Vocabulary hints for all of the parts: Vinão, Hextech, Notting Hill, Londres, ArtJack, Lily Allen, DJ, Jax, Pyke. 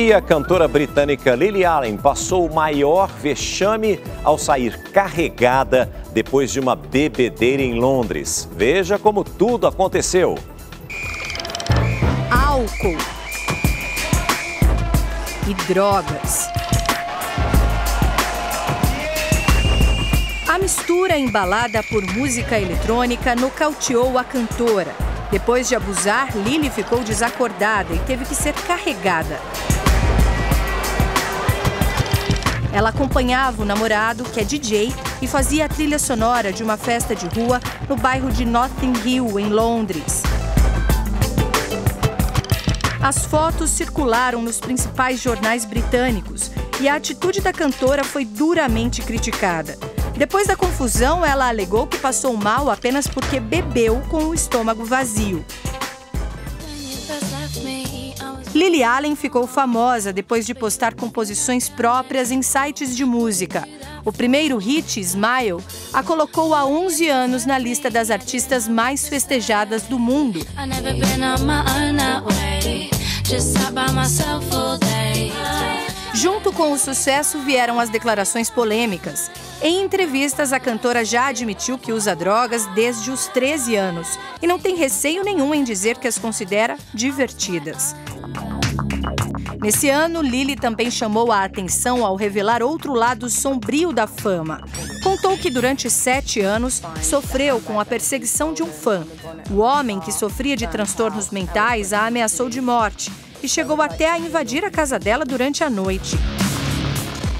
E a cantora britânica Lily Allen passou o maior vexame ao sair carregada depois de uma bebedeira em Londres. Veja como tudo aconteceu. Álcool e drogas. A mistura embalada por música eletrônica nocauteou a cantora. Depois de abusar, Lily ficou desacordada e teve que ser carregada. Ela acompanhava o namorado, que é DJ, e fazia a trilha sonora de uma festa de rua no bairro de Notting Hill, em Londres. As fotos circularam nos principais jornais britânicos e a atitude da cantora foi duramente criticada. Depois da confusão, ela alegou que passou mal apenas porque bebeu com o estômago vazio. Lily Allen ficou famosa depois de postar composições próprias em sites de música. O primeiro hit, Smile, a colocou há 11 anos na lista das artistas mais festejadas do mundo. Junto com o sucesso vieram as declarações polêmicas. Em entrevistas, a cantora já admitiu que usa drogas desde os 13 anos e não tem receio nenhum em dizer que as considera divertidas. Nesse ano, Lily também chamou a atenção ao revelar outro lado sombrio da fama. Contou que durante 7 anos sofreu com a perseguição de um fã. O homem, que sofria de transtornos mentais, a ameaçou de morte e chegou até a invadir a casa dela durante a noite.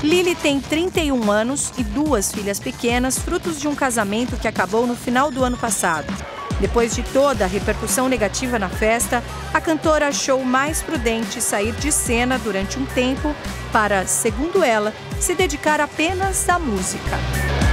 Lily tem 31 anos e 2 filhas pequenas, frutos de um casamento que acabou no final do ano passado. Depois de toda a repercussão negativa na festa, a cantora achou mais prudente sair de cena durante um tempo para, segundo ela, se dedicar apenas à música.